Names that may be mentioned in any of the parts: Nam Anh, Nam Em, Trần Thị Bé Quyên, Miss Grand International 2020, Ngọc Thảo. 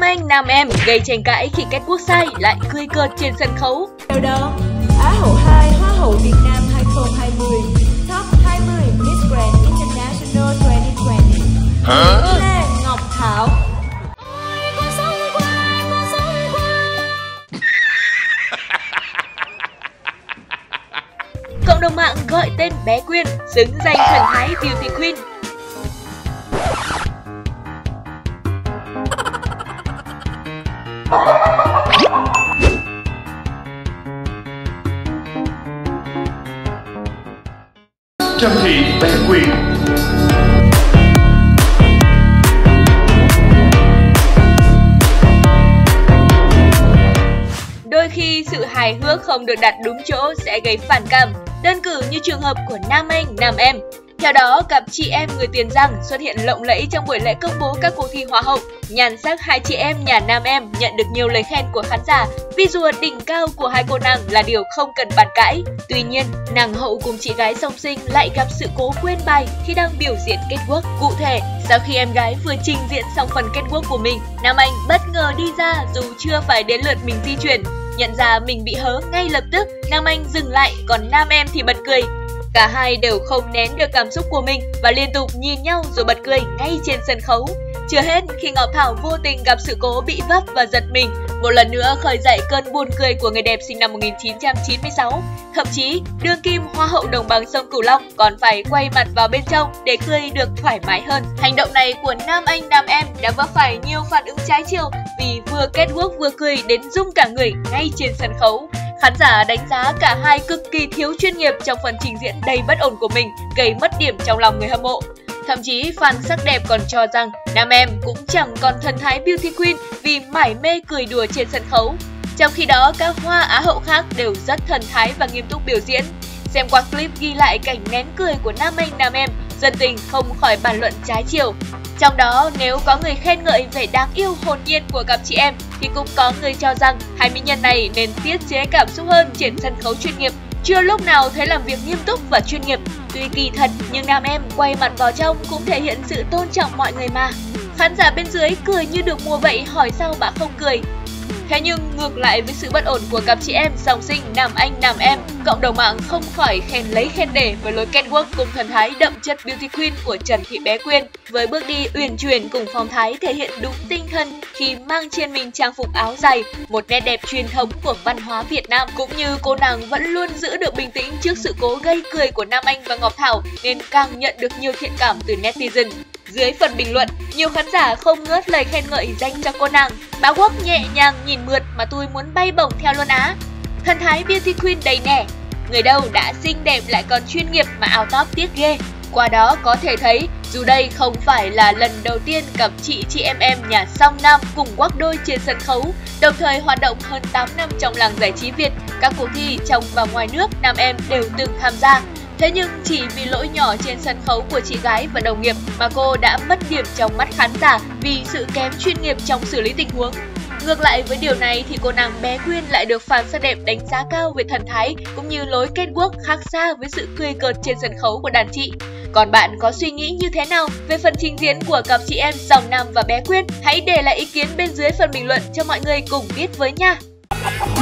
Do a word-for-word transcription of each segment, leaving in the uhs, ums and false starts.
Nam Anh, Nam Em gây tranh cãi khi kết quốc sai lại cười cợt trên sân khấu. Điều đó, Á hậu hai Hoa hậu Việt Nam hai không hai mươi, Top hai mươi Miss Grand International hai không hai không. Hả? Lê Ngọc Thảo. Cộng đồng mạng gọi tên bé Quyên xứng danh thần thái Beauty Queen. Trần Thị Bé Quyên. Đôi khi sự hài hước không được đặt đúng chỗ sẽ gây phản cảm, đơn cử như trường hợp của Nam Anh, Nam Em. Theo đó, cặp chị em người Tiền Giang xuất hiện lộng lẫy trong buổi lễ công bố các cuộc thi Hoa hậu. Nhan sắc hai chị em nhà Nam Em nhận được nhiều lời khen của khán giả, visual đỉnh cao của hai cô nàng là điều không cần bàn cãi. Tuy nhiên, nàng hậu cùng chị gái song sinh lại gặp sự cố quên bài khi đang biểu diễn kết quốc. Cụ thể, sau khi em gái vừa trình diễn xong phần kết quốc của mình, Nam Anh bất ngờ đi ra dù chưa phải đến lượt mình di chuyển. Nhận ra mình bị hớ ngay lập tức, Nam Anh dừng lại, còn Nam Em thì bật cười. Cả hai đều không nén được cảm xúc của mình và liên tục nhìn nhau rồi bật cười ngay trên sân khấu. Chưa hết, khi Ngọc Thảo vô tình gặp sự cố bị vấp và giật mình, một lần nữa khơi dậy cơn buồn cười của người đẹp sinh năm một nghìn chín trăm chín mươi sáu. Thậm chí, đương kim Hoa hậu đồng bằng sông Cửu Long còn phải quay mặt vào bên trong để cười được thoải mái hơn. Hành động này của Nam Anh, Nam Em đã vấp phải nhiều phản ứng trái chiều vì vừa kết quốc vừa cười đến rung cả người ngay trên sân khấu. Khán giả đánh giá cả hai cực kỳ thiếu chuyên nghiệp trong phần trình diễn đầy bất ổn của mình, gây mất điểm trong lòng người hâm mộ. Thậm chí, fan sắc đẹp còn cho rằng Nam Em cũng chẳng còn thần thái Beauty Queen vì mải mê cười đùa trên sân khấu. Trong khi đó, các hoa Á hậu khác đều rất thần thái và nghiêm túc biểu diễn. Xem qua clip ghi lại cảnh nén cười của Nam Anh, Nam Em, dân tình không khỏi bàn luận trái chiều. Trong đó, nếu có người khen ngợi vẻ đáng yêu hồn nhiên của cặp chị em, thì cũng có người cho rằng hai mỹ nhân này nên tiết chế cảm xúc hơn trên sân khấu chuyên nghiệp. Chưa lúc nào thấy làm việc nghiêm túc và chuyên nghiệp. Tuy kỳ thật, nhưng Nam Em quay mặt vào trong cũng thể hiện sự tôn trọng mọi người mà. Khán giả bên dưới cười như được mua vậy, hỏi sao bà không cười. Thế nhưng ngược lại với sự bất ổn của cặp chị em song sinh Nam Anh, Nam Em, cộng đồng mạng không khỏi khen lấy khen để với lối catwalk cùng thần thái đậm chất Beauty Queen của Trần Thị Bé Quyên, với bước đi uyển chuyển cùng phong thái thể hiện đúng tinh thần khi mang trên mình trang phục áo dài, một nét đẹp truyền thống của văn hóa Việt Nam. Cũng như cô nàng vẫn luôn giữ được bình tĩnh trước sự cố gây cười của Nam Anh và Ngọc Thảo nên càng nhận được nhiều thiện cảm từ netizen. Dưới phần bình luận, nhiều khán giả không ngớt lời khen ngợi dành cho cô nàng. Bá Quốc nhẹ nhàng nhìn mượt mà tôi muốn bay bổng theo luôn á. Thần thái Beauty Queen đầy nẻ. Người đâu đã xinh đẹp lại còn chuyên nghiệp mà áo top tiếc ghê. Qua đó có thể thấy, dù đây không phải là lần đầu tiên cặp chị chị em em nhà song nam cùng quắc đôi trên sân khấu, đồng thời hoạt động hơn tám năm trong làng giải trí Việt, các cuộc thi trong và ngoài nước Nam Em đều từng tham gia. Thế nhưng chỉ vì lỗi nhỏ trên sân khấu của chị gái và đồng nghiệp mà cô đã mất điểm trong mắt khán giả vì sự kém chuyên nghiệp trong xử lý tình huống. Ngược lại với điều này thì cô nàng Bé Quyên lại được fan sắc đẹp đánh giá cao về thần thái cũng như lối catwalk khác xa với sự cười cợt trên sân khấu của đàn chị. Còn bạn có suy nghĩ như thế nào về phần trình diễn của cặp chị em Song Nam và Bé Quyên? Hãy để lại ý kiến bên dưới phần bình luận cho mọi người cùng biết với nha!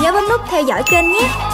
Nhớ bấm nút theo dõi kênh nhé!